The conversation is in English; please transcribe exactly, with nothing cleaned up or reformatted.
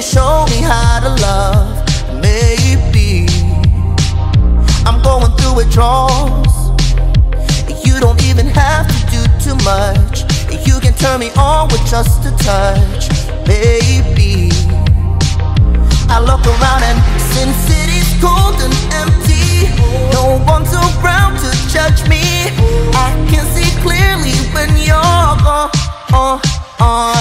can show me how to love. Maybe I'm going through withdrawals. You don't even have to do too much. You can turn me on with just a touch. Baby, I look around and since it is cold and empty, no one's around to judge me. I can see clearly when you're gone.